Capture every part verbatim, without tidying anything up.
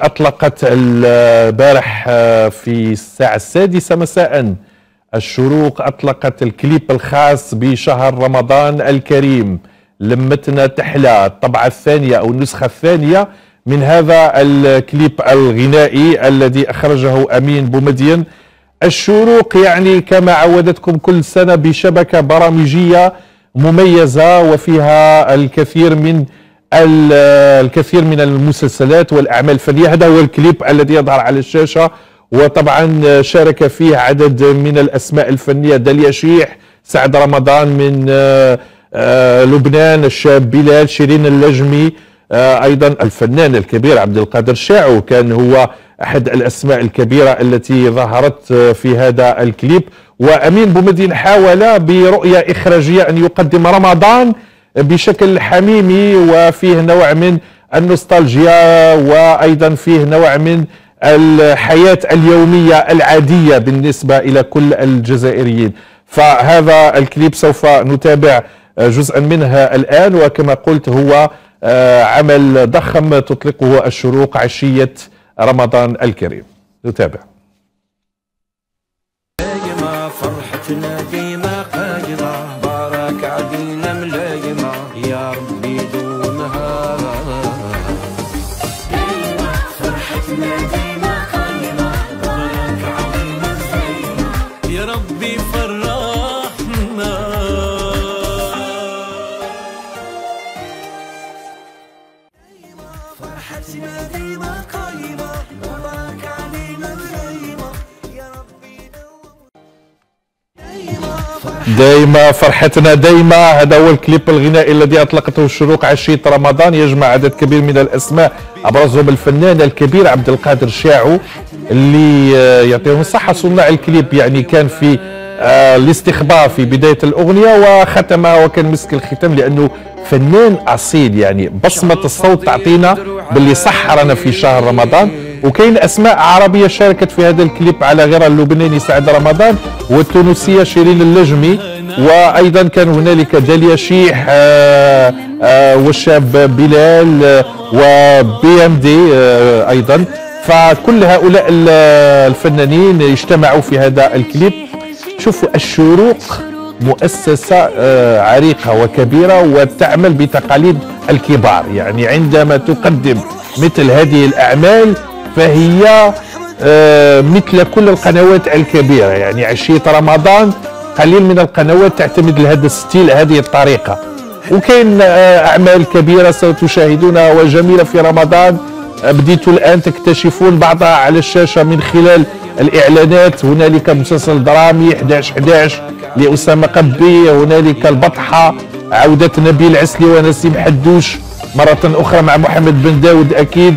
أطلقت البارح في الساعة السادسة مساء الشروق أطلقت الكليب الخاص بشهر رمضان الكريم لمتنا تحلى، الطبعة الثانية أو النسخة الثانية من هذا الكليب الغنائي الذي أخرجه أمين بومدين. الشروق يعني كما عودتكم كل سنة بشبكة برامجية مميزة وفيها الكثير من الكثير من المسلسلات والأعمال الفنية. هذا هو الكليب الذي يظهر على الشاشة، وطبعا شارك فيه عدد من الأسماء الفنية: داليا شيح، سعد رمضان من لبنان، الشاب بلال، شيرين اللجمي، أيضا الفنان الكبير عبدالقادر شاعو كان هو أحد الأسماء الكبيرة التي ظهرت في هذا الكليب. وأمين بومدين حاول برؤية إخراجية أن يقدم رمضان بشكل حميمي وفيه نوع من النوستالجيا، وأيضا فيه نوع من الحياة اليومية العادية بالنسبة إلى كل الجزائريين. فهذا الكليب سوف نتابع جزءا منها الآن، وكما قلت هو عمل ضخم تطلقه الشروق عشية رمضان الكريم. نتابع. فرحتنا ديما قايضة، بارك علينا ملايمة، يا ربي دومها. ديما فرحتنا ديما قايضة، بارك علينا ملايمة، يا ربي فرحنا. ديما فرحتنا ديما قايضة، بارك علينا ملايمة، يا ربي. دايما فرحتنا دايما، هذا هو الكليب الغنائي الذي أطلقته الشروق عشية رمضان، يجمع عدد كبير من الأسماء أبرزهم الفنان الكبير عبدالقادر شاعو اللي يعطيهم الصحة صناع الكليب، يعني كان في الاستخبار في بداية الأغنية وختمها وكان مسك الختام لأنه فنان أصيل، يعني بصمة الصوت تعطينا باللي سحرنا في شهر رمضان. وكاين اسماء عربيه شاركت في هذا الكليب على غير اللبناني سعد رمضان والتونسيه شيرين اللجمي، وايضا كان هنالك داليا شيح والشاب بلال وبي ام دي ايضا. فكل هؤلاء الفنانين اجتمعوا في هذا الكليب. شوفوا الشروق مؤسسه عريقه وكبيره وتعمل بتقاليد الكبار، يعني عندما تقدم مثل هذه الاعمال فهي مثل كل القنوات الكبيرة، يعني عشية رمضان قليل من القنوات تعتمد لهذا الستيل هذه الطريقة. وكاين أعمال كبيرة ستشاهدونها وجميلة في رمضان بديتوا الآن تكتشفون بعضها على الشاشة من خلال الإعلانات. هنالك مسلسل درامي إحدى عشر إحدى عشر لأسامة قبي، هنالك البطحة، عودة نبيل عسلي ونسيم حدوش مرة أخرى مع محمد بن داوود أكيد.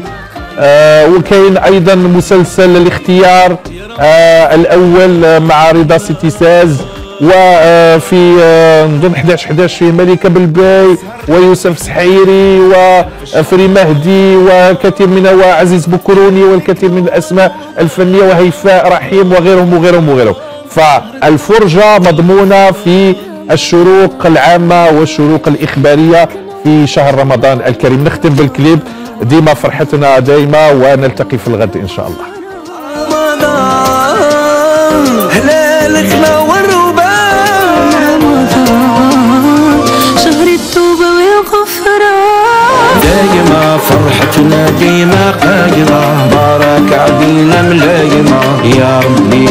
آه وكاين ايضا مسلسل الاختيار آه الاول مع رضا سيتي ساز، وفي آه نظن إحدى عشر إحدى عشر في ملكه بالباي ويوسف سحيري وفري مهدي وكثير من وعزيز بكروني والكثير من الاسماء الفنيه وهيفاء رحيم وغيرهم وغيرهم وغيرهم. فالفرجه مضمونه في الشروق العامه والشروق الاخباريه في شهر رمضان الكريم. نختم بالكليب ديما فرحتنا دايما، ونلتقي في الغد ان شاء الله. رمضان هلال خلا والربان، رمضان شهر التوبه والغفران، دايما فرحتنا ديما قايضه، بارك علينا ملايمه، يا ربي.